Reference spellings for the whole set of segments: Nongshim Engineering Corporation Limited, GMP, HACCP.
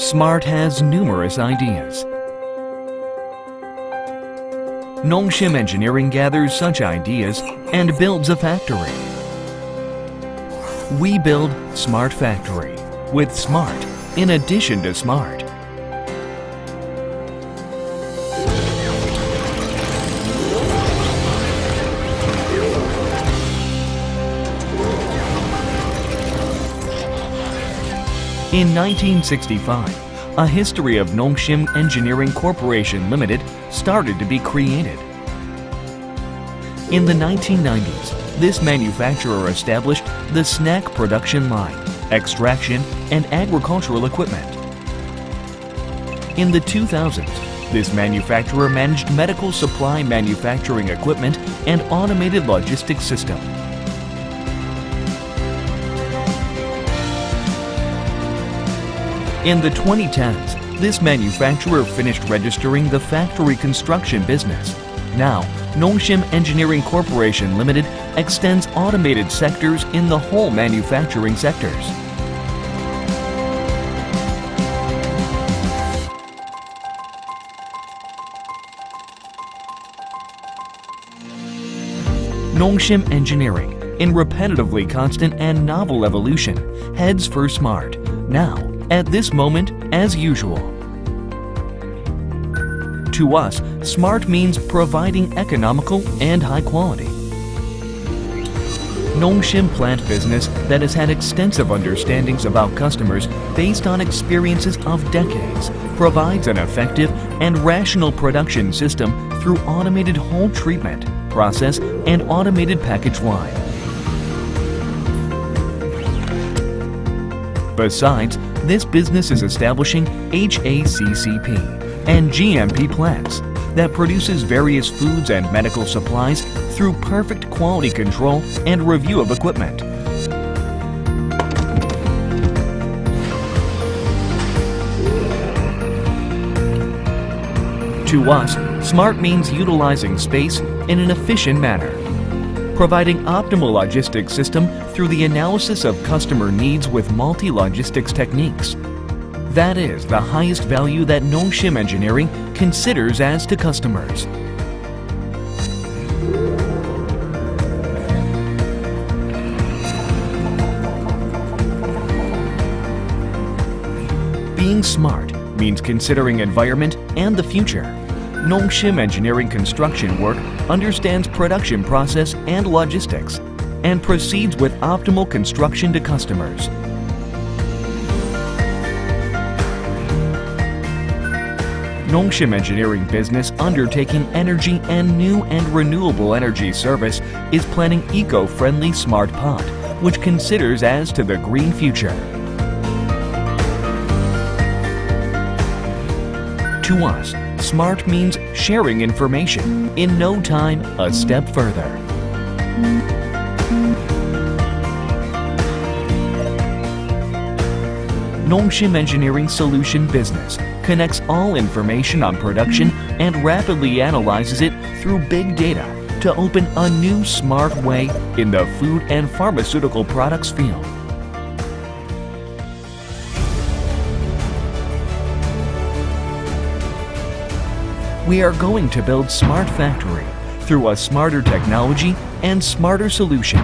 Smart has numerous ideas. Nongshim Engineering gathers such ideas and builds a factory. We build Smart Factory with Smart in addition to Smart. In 1965, a history of Nongshim Engineering Corporation Limited started to be created. In the 1990s, this manufacturer established the snack production line, extraction, and agricultural equipment. In the 2000s, this manufacturer managed medical supply manufacturing equipment and automated logistics system. In the 2010s, this manufacturer finished registering the factory construction business. Now, Nongshim Engineering Corporation Limited extends automated sectors in the whole manufacturing sectors. Nongshim Engineering, in repetitively constant and novel evolution, heads for Smart. Now, at this moment, as usual. To us, Smart means providing economical and high quality. Nongshim plant business that has had extensive understandings about customers based on experiences of decades provides an effective and rational production system through automated whole treatment, process, and automated package line. Besides, this business is establishing HACCP and GMP plants that produces various foods and medical supplies through perfect quality control and review of equipment. To us, Smart means utilizing space in an efficient manner, providing optimal logistics system through the analysis of customer needs with multi-logistics techniques. That is the highest value that Nongshim Engineering considers as to customers. Being Smart means considering environment and the future. Nongshim Engineering construction work understands production process and logistics and proceeds with optimal construction to customers. Nongshim Engineering business undertaking energy and new and renewable energy service is planning eco-friendly Smart Pot, which considers as to the green future. To us, Smart means sharing information, in no time, a step further. Nongshim Engineering Solution Business connects all information on production and rapidly analyzes it through big data to open a new smart way in the food and pharmaceutical products field. We are going to build Smart Factory through a smarter technology and smarter solution.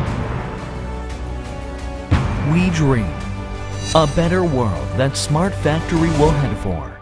We dream a better world that Smart Factory will head for.